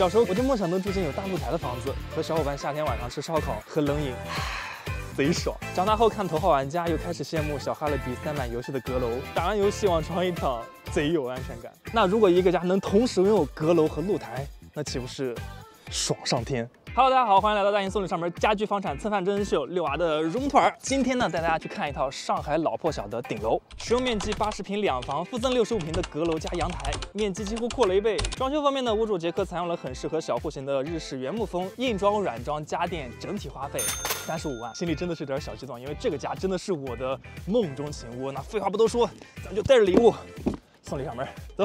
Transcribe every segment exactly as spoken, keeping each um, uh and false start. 小时候我就梦想能住进有大露台的房子，和小伙伴夏天晚上吃烧烤、喝冷饮，贼爽。长大后看《头号玩家》，又开始羡慕小哈勒比塞满游戏的阁楼，打完游戏往床一躺，贼有安全感。那如果一个家能同时拥有阁楼和露台，那岂不是爽上天？ Hello， 大家好，欢迎来到大型送礼上门家居房产蹭饭真人秀六娃的绒团。今天呢，带大家去看一套上海老破小的顶楼，使用面积八十平两房，附赠六十五平的阁楼加阳台，面积几乎扩了一倍。装修方面呢，屋主杰克采用了很适合小户型的日式原木风，硬装、软装、家电，整体花费三十五万，心里真的是有点小激动，因为这个家真的是我的梦中情屋。那废话不多说，咱们就带着礼物送礼上门，走。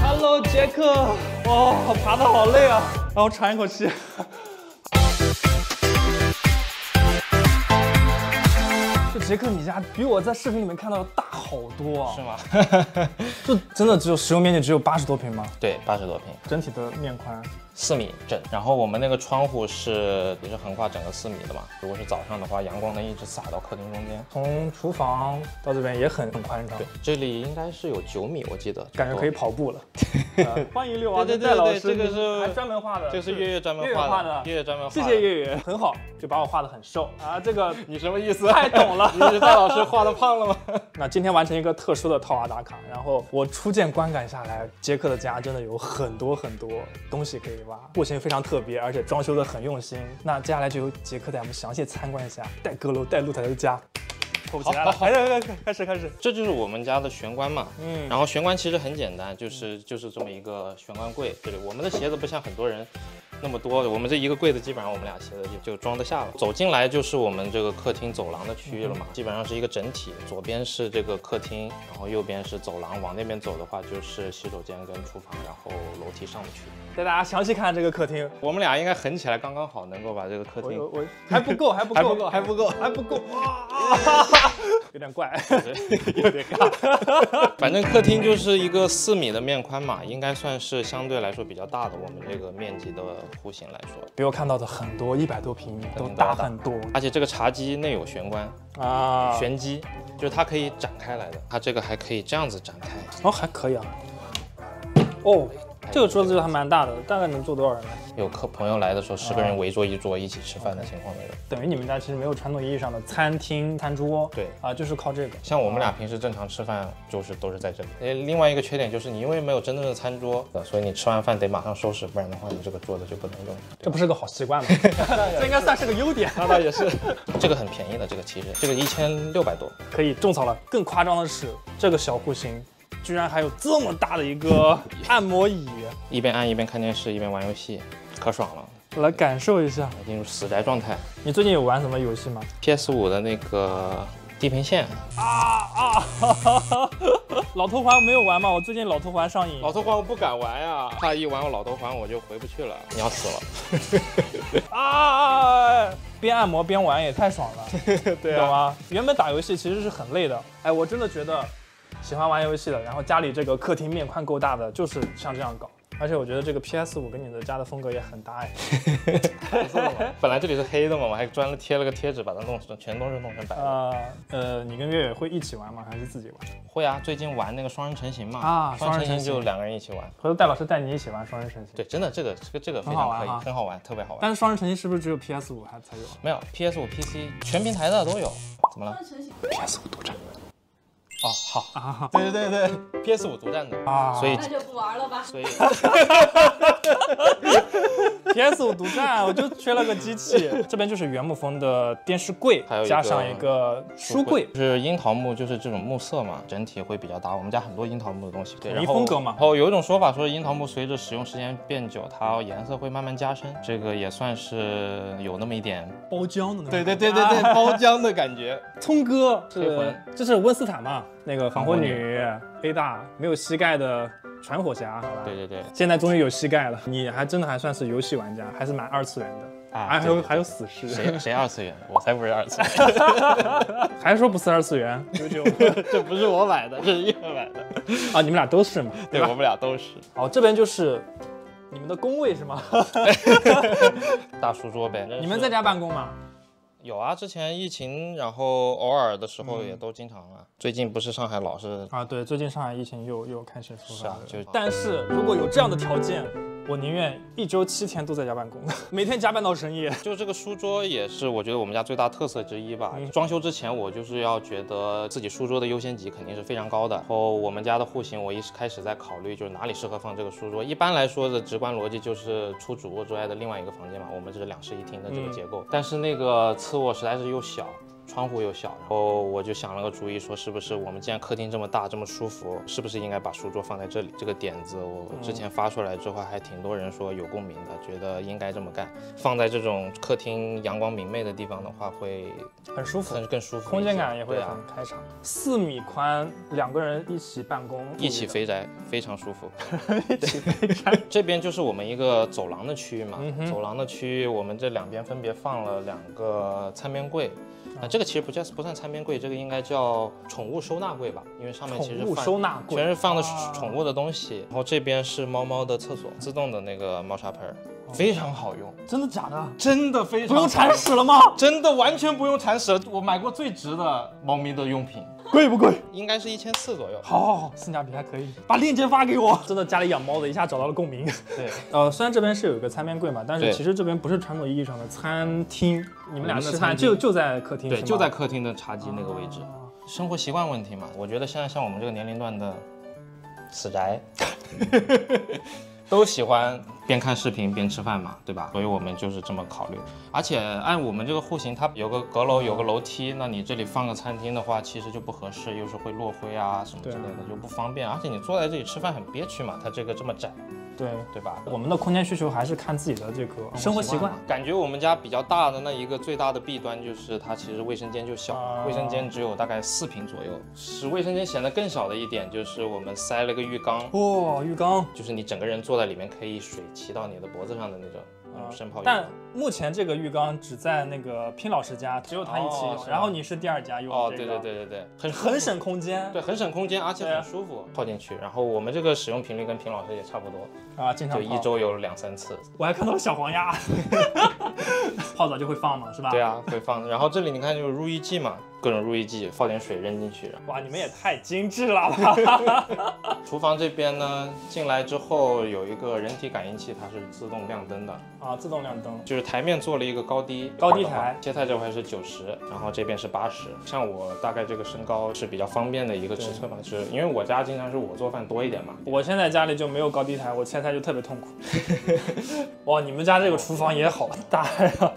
Hello， 杰克，哇，爬得好累啊，让我喘一口气。就杰克，你家比我在视频里面看到的大好多啊。是吗？就真的只有使用面积只有八十多平吗？对，八十多平。整体的面宽四米整，然后我们那个窗户是也是横跨整个四米的嘛。如果是早上的话，阳光能一直洒到客厅中间，从厨房到这边也很很宽敞。对，这里应该是有九米，我记得，感觉可以跑步了。呃、欢迎六娃，对对对对，这个是还专门画的，这是月月专门画的，月月专门画的，谢谢月月，很好，就把我画的很瘦啊。这个你什么意思？太懂了。你是戴老师画的胖了吗？那今天完成一个特殊的套娃打卡，然后我初见观感下来，杰克的家真的有很多很多东西可以挖，户型非常特别，而且装修的很用心。那接下来就由杰克带我们详细参观一下带阁楼带露台的家。 好，好，好，开始，开始，开始，这就是我们家的玄关嘛。嗯，然后玄关其实很简单，就是就是这么一个玄关柜。对，我们的鞋子不像很多人那么多，我们这一个柜子基本上我们俩鞋子就就装得下了。走进来就是我们这个客厅走廊的区域了嘛，嗯、基本上是一个整体，左边是这个客厅，然后右边是走廊，往那边走的话就是洗手间跟厨房，然后楼梯上的区域。带大家详细看这个客厅，我们俩应该横起来刚刚好，能够把这个客厅，我还不够，还不够，还不够，还不够，哇！ 有点怪，有点尬。反正客厅就是一个四米的面宽嘛，应该算是相对来说比较大的我们这个面积的户型来说，比我看到的很多一百多平米都大很多。而且这个茶几内有玄关啊，玄机就是它可以展开来的，它这个还可以这样子展开。哦，还可以啊。哦，这个桌子就还蛮大的，大概能坐多少人呢？ 有客朋友来的时候，十个人围坐一桌一起吃饭的情况没有。等于你们家其实没有传统意义上的餐厅、餐桌。对啊，就是靠这个。像我们俩平时正常吃饭，就是都是在这里。诶，另外一个缺点就是你因为没有真正的餐桌，所以你吃完饭得马上收拾，不然的话你这个桌子就不能用。这不是个好习惯吗？这应该算是个优点。那倒也是。这个很便宜的，这个其实这个一千六百多可以种草了。更夸张的是，这个小户型。 居然还有这么大的一个按摩椅，一边按一边看电视，一边玩游戏，可爽了！来感受一下，进入死宅状态。你最近有玩什么游戏吗 ？P S 五 的那个《地平线》啊啊！哈哈老头环没有玩吗？我最近老头环上瘾。老头环我不敢玩呀，怕一玩我老头环我就回不去了，你要死了！啊！ 边按摩边玩也太爽了，对啊、懂吗？原本打游戏其实是很累的，哎，我真的觉得。 喜欢玩游戏的，然后家里这个客厅面宽够大的，就是像这样搞。而且我觉得这个 P S 五 跟你的家的风格也很搭哎。本来这里是黑的嘛，我还专门贴了个贴纸，把它弄成全都是弄成白的。呃, 呃，你跟月月会一起玩吗？还是自己玩？会啊，最近玩那个双人成行嘛。啊，双人成行就两个人一起玩。回头戴老师带你一起玩双人成行。对，真的这个这个这个非常可以，很好玩，特别好玩。但是双人成行是不是只有 P S 五 还才有？没有 ，P S 五、P C 全平台的都有。怎么了 ？P S 五 独占。 哦，好啊，对对对对 ，P S 五 独占的啊，所以那就不玩了吧。所以 P S 五 独占，我就缺了个机器。这边就是原木风的电视柜，还有加上一个书柜，就是樱桃木，就是这种木色嘛，整体会比较搭。我们家很多樱桃木的东西，对，然后风格嘛。然后有一种说法说，樱桃木随着使用时间变久，它颜色会慢慢加深，这个也算是有那么一点包浆的那种。对对对对对，包浆的感觉。聪哥，是，这是温斯坦嘛？ 那个防火女 A 大没有膝盖的传火侠，好吧？对对对，现在终于有膝盖了。你还真的还算是游戏玩家，还是蛮二次元的啊？还有还有死侍，谁谁二次元？我才不是二次元，还说不是二次元？九九，这不是我买的，这是月月买的啊！你们俩都是嘛？对，我们俩都是。好，这边就是你们的工位是吗？大书桌呗。你们在家办公吗？ 有啊，之前疫情，然后偶尔的时候也都经常啊。嗯、最近不是上海老是啊，对，最近上海疫情又又开始复发了。是啊，就但是如果有这样的条件，我宁愿一周七天都在家办公，每天加班到深夜。就这个书桌也是我觉得我们家最大特色之一吧。嗯、装修之前我就是要觉得自己书桌的优先级肯定是非常高的。然后我们家的户型，我一开始在考虑就是哪里适合放这个书桌。一般来说的直观逻辑就是除主卧之外的另外一个房间嘛，我们这是两室一厅的这个结构。嗯、但是那个次卧实在是又小。 窗户又小，然后我就想了个主意，说是不是我们既然客厅这么大，这么舒服，是不是应该把书桌放在这里？这个点子我之前发出来之后，还挺多人说有共鸣的，觉得应该这么干。放在这种客厅阳光明媚的地方的话，会很舒服，更舒服，空间感也会很开敞。四米宽，两个人一起办公，一起肥宅非常舒服。一起肥宅。这边就是我们一个走廊的区域嘛，嗯、走廊的区域我们这两边分别放了两个餐边柜。 啊，这个其实不叫不算餐边柜，这个应该叫宠物收纳柜吧，因为上面其实收纳柜全是放的宠物的东西。啊、然后这边是猫猫的厕所，自动的那个猫砂盆，哦、非常好用。真的假的？真的非常好用。不用铲屎了吗？真的完全不用铲屎了。我买过最值的猫咪的用品，贵不贵？应该是一千四左右。好，好，好，性价比还可以。把链接发给我。真的，家里养猫的一下找到了共鸣。对，呃，虽然这边是有一个餐边柜嘛，但是其实这边不是传统意义上的餐厅。 你们俩的餐就就在客厅，对，就在客厅的茶几那个位置。啊、生活习惯问题嘛，我觉得现在像我们这个年龄段的死宅，都喜欢边看视频边吃饭嘛，对吧？所以我们就是这么考虑。而且按我们这个户型，它有个阁楼，有个楼梯，那你这里放个餐厅的话，其实就不合适，又是会落灰啊什么之类的，就不方便。而且你坐在这里吃饭很憋屈嘛，它这个这么窄。 对对吧？我们的空间需求还是看自己的这个生活习惯。感觉我们家比较大的那一个最大的弊端就是它其实卫生间就小，啊、卫生间只有大概四平左右，使卫生间显得更小的一点就是我们塞了个浴缸。哦，浴缸就是你整个人坐在里面可以水骑到你的脖子上的那种。 嗯、但目前这个浴缸只在那个拼老师家，只有他一期用，哦、然后你是第二家用、这个。哦，对对对对对，很很省空间，对，很省空间，而且很舒服，泡进去。然后我们这个使用频率跟平老师也差不多啊，经常就一周有两三次。我还看到了小黄鸭，泡澡就会放嘛，是吧？对啊，会放。然后这里你看就是入浴剂嘛。 各种入浴剂，放点水扔进去。哇，你们也太精致了吧！厨房这边呢，进来之后有一个人体感应器，它是自动亮灯的啊，自动亮灯。就是台面做了一个高低高低台，切菜这块是九十，然后这边是八十。像我大概这个身高是比较方便的一个尺寸吧，是因为我家经常是我做饭多一点嘛。我现在家里就没有高低台，我切菜就特别痛苦。哇，你们家这个厨房也好大呀！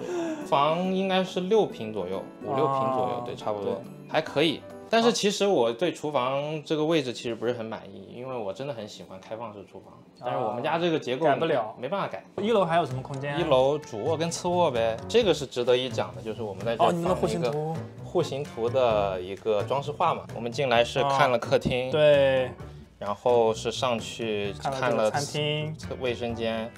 房应该是六平左右，五六平左右，啊、对，差不多还可以。但是其实我对厨房这个位置其实不是很满意，因为我真的很喜欢开放式厨房，但是我们家这个结构改不了，没办法改。一楼还有什么空间、啊？一楼主卧跟次卧呗，这个是值得一讲的，就是我们在这哦，你们的户型图，户型图的一个装饰画嘛。我们进来是看了客厅，啊、对，然后是上去看了餐厅、卫生间。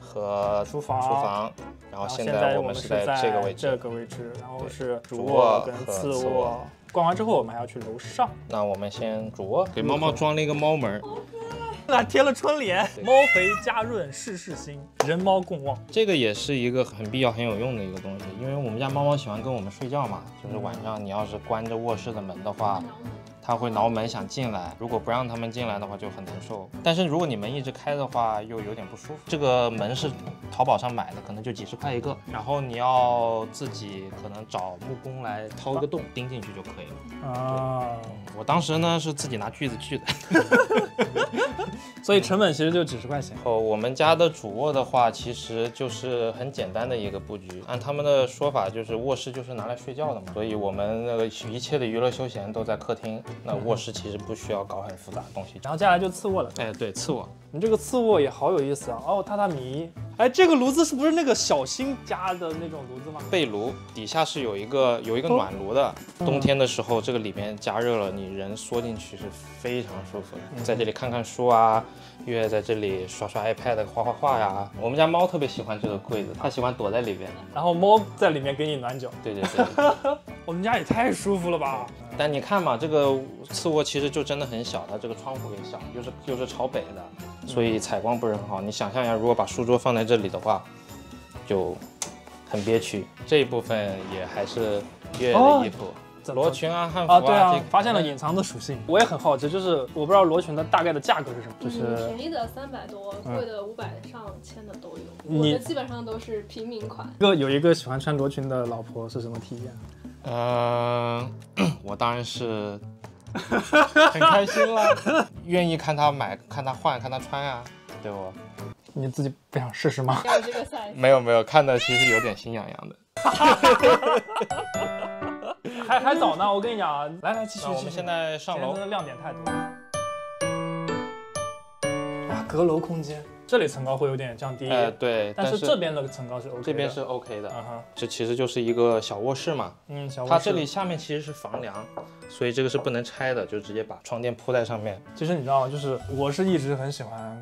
和厨房，厨房，然后现在我们是在这个位置，这个位置，然后是主卧跟次卧。逛完之后，我们还要去楼上。那我们先主卧，给猫猫装了一个猫门，那贴了春联，猫肥家润事事兴，人猫共旺。这个也是一个很必要、很有用的一个东西，因为我们家猫猫喜欢跟我们睡觉嘛，就是晚上你要是关着卧室的门的话。 它会挠门想进来，如果不让它们进来的话就很难受。但是如果你门一直开的话，又有点不舒服。这个门是淘宝上买的，可能就几十块一个，然后你要自己可能找木工来掏个洞钉进去就可以了。啊，我当时呢是自己拿锯子锯的，所以成本其实就几十块钱。哦，我们家的主卧的话，其实就是很简单的一个布局。按他们的说法，就是卧室就是拿来睡觉的嘛，所以我们那个一切的娱乐休闲都在客厅。 那卧室其实不需要搞很复杂的东西，然后接下来就次卧了。哎，对，次卧，你这个次卧也好有意思啊！哦，榻榻米，哎，这个炉子是不是那个小新家的那种炉子吗？被炉底下是有一个有一个暖炉的，哦、冬天的时候这个里面加热了，你人缩进去是非常舒服的。嗯、在这里看看书啊，月在这里刷刷 iPad、画画画呀。我们家猫特别喜欢这个柜子，它喜欢躲在里边，然后猫在里面给你暖脚。对对对，我们家也太舒服了吧！ 但你看嘛，这个次卧其实就真的很小，它这个窗户也小，又是又是朝北的，所以采光不是很好。你想象一下，如果把书桌放在这里的话，就很憋屈。这一部分也还是月的衣服。哦罗裙啊、汉服啊，对啊，发现了隐藏的属性。我也很好奇，就是我不知道罗裙的大概的价格是什么，就是便宜的三百多，贵的五百上千的都有。你基本上都是平民款。一个有一个喜欢穿罗裙的老婆是什么体验？嗯，我当然是很开心啦，愿意看她买、看她换、看她穿啊，对不？你自己不想试试吗？没有这个赛，没有没有，看的其实有点心痒痒的。还还早呢，我跟你讲啊，来来继续。我们现在上楼，真的亮点太多了。哇，阁楼空间，这里层高会有点降低。哎，对，但是这边的层高是 OK 的。这边是 OK 的，这其实就是一个小卧室嘛。嗯，小卧室。它这里下面其实是房梁，所以这个是不能拆的，就直接把床垫铺在上面。其实你知道，就是我是一直很喜欢。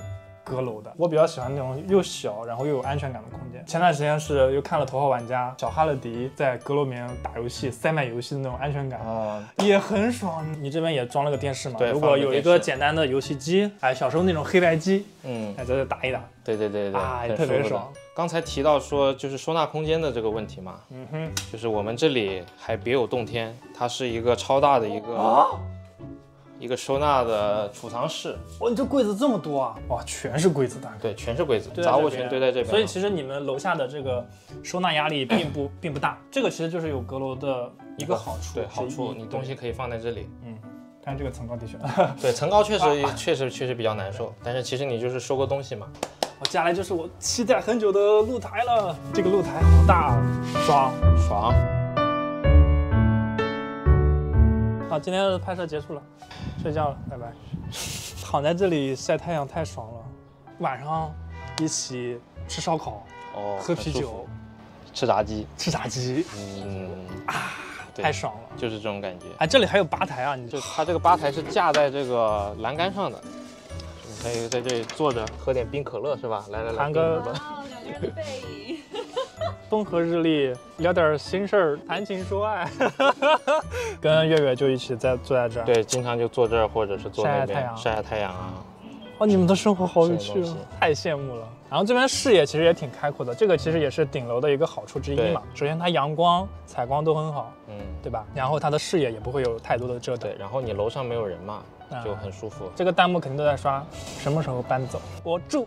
阁楼的，我比较喜欢那种又小，然后又有安全感的空间。前段时间是又看了《头号玩家》，小哈勒迪在阁楼里面打游戏，塞满游戏的那种安全感，哦、也很爽。你这边也装了个电视嘛？对，如果有一个简单的游戏机，哎，小时候那种黑白机，嗯，哎，在这打一打，对对对对，哎，特别爽。刚才提到说就是收纳空间的这个问题嘛，嗯哼，就是我们这里还别有洞天，它是一个超大的一个。哦啊 一个收纳的储藏室，哇，你这柜子这么多啊！哇，全是柜子的，对，全是柜子，杂物全堆在这边。所以其实你们楼下的这个收纳压力并不并不大，这个其实就是有阁楼的一个好处，对，好处你东西可以放在这里。嗯，但这个层高的确，对，层高确实确实确实比较难受，但是其实你就是收个东西嘛。我接下来就是我期待很久的露台了，这个露台好大，爽爽。 好，今天的拍摄结束了，睡觉了，拜拜。躺在这里晒太阳太爽了，晚上一起吃烧烤，哦，喝啤酒，吃炸鸡，吃炸鸡，嗯啊，太爽了，就是这种感觉。哎，这里还有吧台啊，你这它这个吧台是架在这个栏杆上的，你可以在这里坐着喝点冰可乐是吧？来来来，谈个背影。风和日丽，聊点心事儿，谈情说爱，跟月月就一起在坐在这儿。对，经常就坐这儿，或者是坐那边晒晒太阳啊。哦，你们的生活好有趣哦，太羡慕了。然后这边视野其实也挺开阔的，这个其实也是顶楼的一个好处之一嘛。首先它阳光、采光都很好，嗯，对吧？然后它的视野也不会有太多的遮挡。对，然后你楼上没有人嘛，就很舒服。这个弹幕肯定都在刷，什么时候搬走？我住。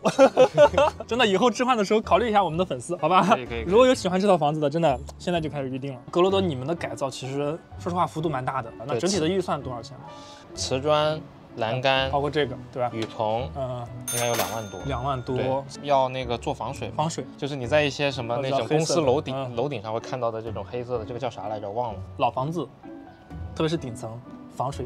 真的，以后置换的时候考虑一下我们的粉丝，好吧？可以可以。如果有喜欢这套房子的，真的现在就开始预定了。阁楼的你们的改造，其实说实话幅度蛮大的。那整体的预算多少钱？瓷砖。 栏杆，包括这个，对吧？雨棚，嗯，应该有两万多，两万多，要那个做防水，防水就是你在一些什么那种公司楼顶楼顶上会看到的这种黑色的，这个叫啥来着？忘了。老房子，特别是顶层，防水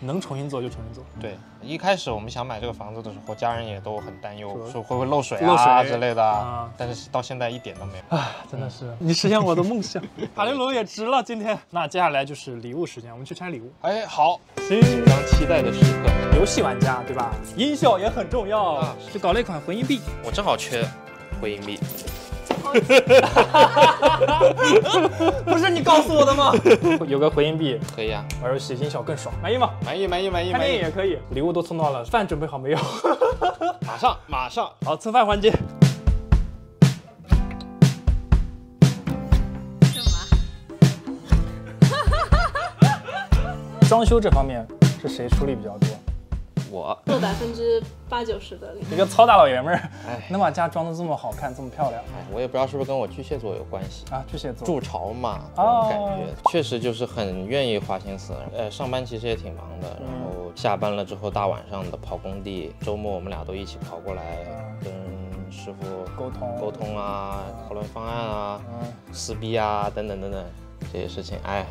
能重新做就重新做。对，一开始我们想买这个房子的时候，家人也都很担忧，说会不会漏水啊之类的，但是到现在一点都没有。啊，真的是你实现我的梦想，塔林楼也值了今天。那接下来就是礼物时间，我们去拆礼物。哎，好。 非常期待的时刻，游戏玩家对吧？音效也很重要，啊、就搞了一款回音壁。我正好缺回音壁。不是你告诉我的吗？有个回音壁可以啊，玩游戏音效更爽，满意吗？满意，满意，满意。看电影也可以，礼物都送到了，饭准备好没有？马上，马上，好，蹭饭环节。 装修这方面是谁出力比较多？我做百分之八九十的力。一个糙大老爷们儿，哎，能把家装得这么好看，这么漂亮，哎，我也不知道是不是跟我巨蟹座有关系啊？巨蟹座筑巢嘛，这种感觉、哦、确实就是很愿意花心思。呃，上班其实也挺忙的，然后下班了之后大晚上的跑工地，周末我们俩都一起跑过来跟。 师傅沟通沟通啊，讨论方案啊，撕逼啊，等等等等这些事情，哎，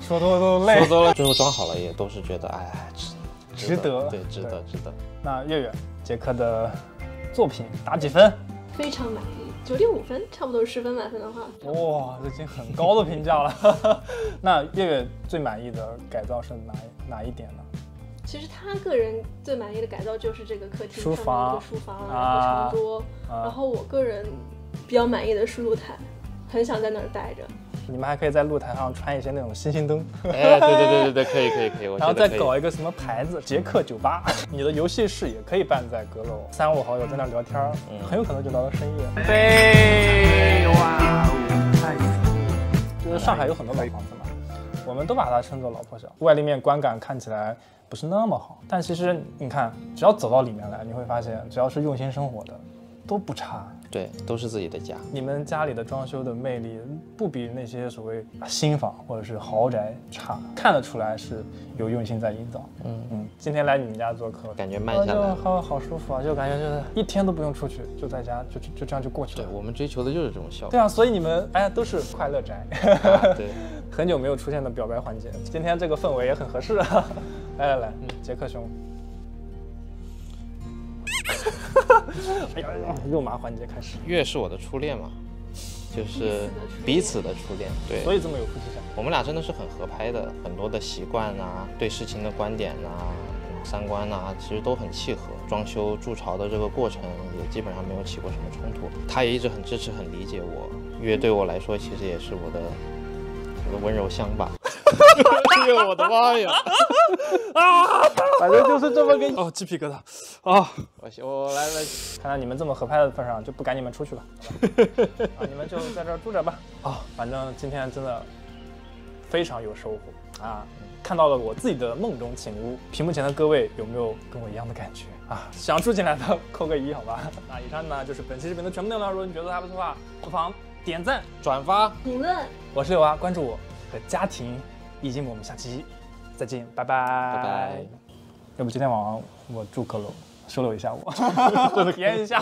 说多都累，说多了最后装好了也都是觉得哎，值得，对，值得，值得。那月月杰克的作品打几分？非常满意，九点五分，差不多十分满分的话，哇，这已经很高的评价了。那月月最满意的改造是哪哪一点呢？ 其实他个人最满意的改造就是这个客厅上面的书房，然后长桌。然后我个人比较满意的是露台，很想在那儿待着。你们还可以在露台上穿一些那种星星灯。哎，对对对对对，可以可以可以。然后再搞一个什么牌子，杰克酒吧。你的游戏室也可以办在阁楼，三五好友在那聊天，很有可能就聊到深夜。对，哇，太有意思了。就是上海有很多老房子嘛。我们都把它称作老破小。外立面观感看起来不是那么好，但其实你看，只要走到里面来，你会发现，只要是用心生活的，都不差。对，都是自己的家。你们家里的装修的魅力不比那些所谓新房或者是豪宅差，看得出来是有用心在营造。嗯嗯，今天来你们家做客，感觉慢下来了，好好舒服啊，就感觉就是一天都不用出去，就在家，就就这样就过去了。对，我们追求的就是这种效果。对啊，所以你们哎都是快乐宅。啊、对，很久没有出现的表白环节，今天这个氛围也很合适啊。来来来，嗯、杰克兄。 哎呀呀！肉麻环节开始。月是我的初恋嘛，就是彼此的初恋，对，所以这么有夫妻相。我们俩真的是很合拍的，很多的习惯啊，对事情的观点啊，三观啊，其实都很契合。装修筑巢的这个过程也基本上没有起过什么冲突，他也一直很支持、很理解我。月对我来说，其实也是我的我的温柔乡吧。 哎呦我的妈呀！啊，反正就是这么个哦，鸡皮疙瘩啊！我我来来，看到你们这么合拍的份上，就不赶你们出去了，啊，你们就在这儿住着吧。啊，反正今天真的非常有收获啊！看到了我自己的梦中情屋，屏幕前的各位有没有跟我一样的感觉啊？想住进来的扣个一，好吧？那以上呢就是本期视频的全部内容。如果你觉得还不错的话，不妨点赞、转发、评论。我是柳娃，关注我和家庭。 已经，我们下期再见，拜拜。拜拜。要不今天晚上我住阁楼，收留一下我，体验一下。